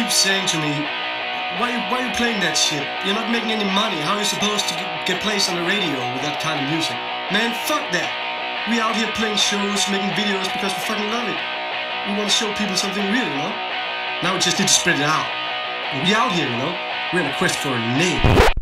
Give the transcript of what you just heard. keeps saying to me, why are you playing that shit? You're not making any money. How are you supposed to get placed on the radio with that kind of music? Man, fuck that. We out here playing shows, making videos because we fucking love it. We want to show people something real, you know? Now we just need to spread it out. We out here, you know? We're in a quest for a name.